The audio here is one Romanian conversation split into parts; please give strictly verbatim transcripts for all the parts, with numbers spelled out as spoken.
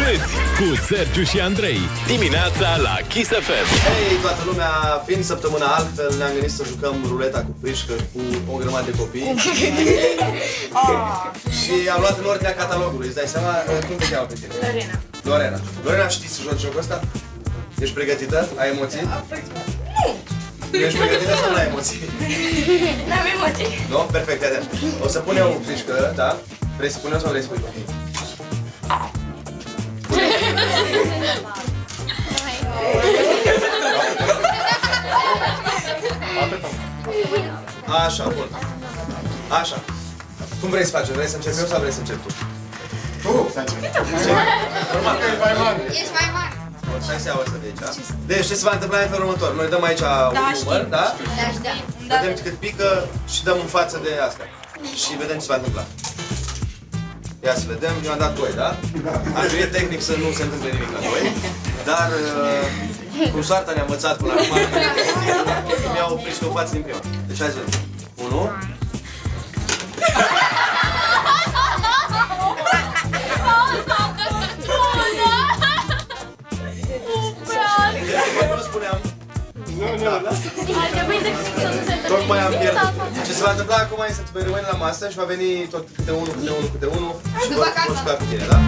Râzi cu Sergiu și Andrei dimineața la Kiss-a-Fest. Hei, toată lumea, fiind săptămâna altfel, ne-am gândit să jucăm ruleta cu frișcă cu o grămadă de copii. Și am luat în ordinea catalogului. Îți dai seama, cum te cheamă pe tine? Lorena. Lorena. Lorena, știi să joci jocul ăsta? Ești pregătită? Ai emoții? Nu! Ești pregătită sau nu ai emoții? N-am emoții. Nu? Perfect, iată. O să pun eu frișcă, da? Vrei să pun eu sau vrei să pun eu? Așa, bun. Așa. Cum vrei să facem? Vrei să încep eu sau vrei să încep tu? Tu! Să încep. Normal. Ești mai mare. Ești mai mare. Îți dai seama asta de aici, da? Deci ce se va întâmpla în felul următor? Noi dăm aici un număr, da? Vedem cât pică și dăm în față de asta. Și vedem ce se va întâmpla. Ia să vedem, eu am dat doi, da? Așa e tehnic să nu se întâmple nimic la doi. Dar uh, cum soarta ne-a învățat până acum, mi-au oprit și o față din prima. Deci hai să vedem. Unu. Nu spuneam. Tocmai am pierdut. Ce se va întâmpla acum e să te rămâni la masă și va veni tot câte unul, câte unul, câte unul și vom juca cu tine, da?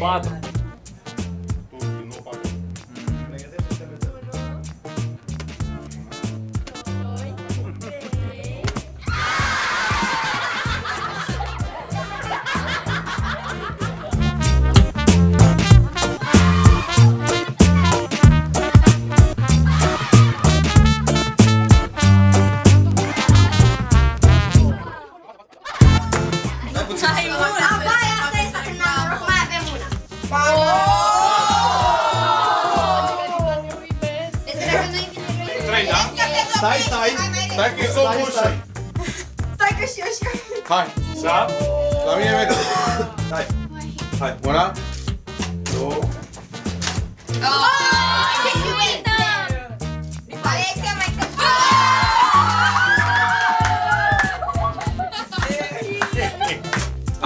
patru. Stai, stai! Stai că-i s-o bușă! Stai că și eu și eu! Hai! Șap! La mine merg! Hai! Hai! Una! Două! Oooo! Ce ciuită! Alexia mai că...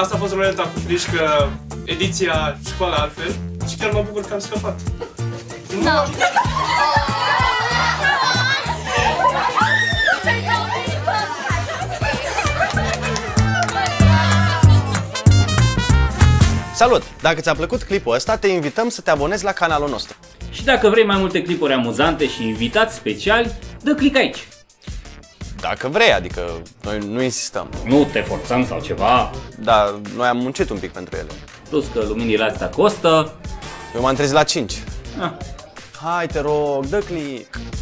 Asta a fost ruleta cu frișcă, ediția Școala Altfel, și chiar mă bucur că am scăpat. Nu m-am ajutat! Salut! Dacă ți-a plăcut clipul ăsta, te invităm să te abonezi la canalul nostru. Și dacă vrei mai multe clipuri amuzante și invitați speciali, dă click aici. Dacă vrei, adică noi nu insistăm. Nu te forțăm sau ceva. Da, noi am muncit un pic pentru ele. Plus că luminile astea costă. Eu m-am trezit la cinci. Ah. Hai, te rog, dă click!